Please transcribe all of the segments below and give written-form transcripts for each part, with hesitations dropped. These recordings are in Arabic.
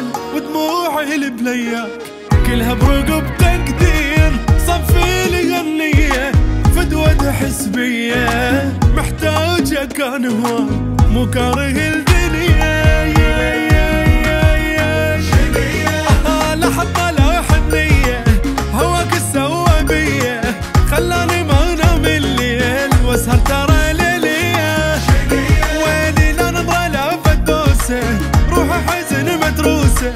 الحنين ودموعي لبلياك كلها برقب تقدير صفي لي النية فدوة حسبية محتاجة كان هو مو كاره الدنيا يا لا حتى لا حنية هواك السوى بيا خلاني ما انام الليل واسهر ترى ليليا ويلي لا نظرة لا فدوسة روحي حزن متروسة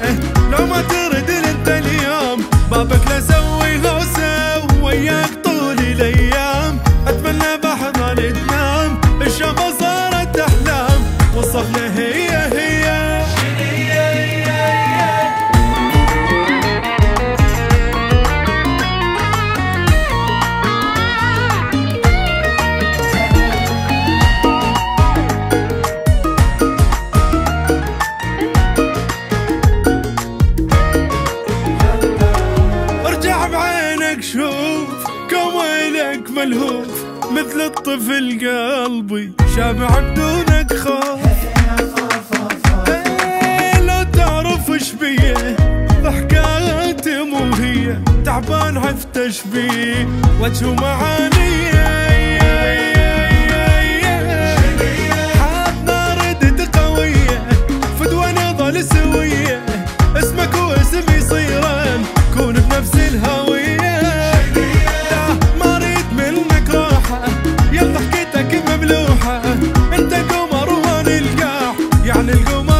لو ما تردني انت اليوم بابك لا سوي غوسة وياك طول الايام اتمنى بحضن تنام الشمس صارت احلام وصف لها هي ملهوف مثل الطفل قلبي شابع بدونك خوف لو تعرف ايش بيه ضحكاتي مو هي تعبان عفتش بيه وجهه معانيه حاطنا ردت قويه فدوى نضل سويه اسمك واسمي صيران كون بنفس الهويه انت قمر وانا القاح يعني القمر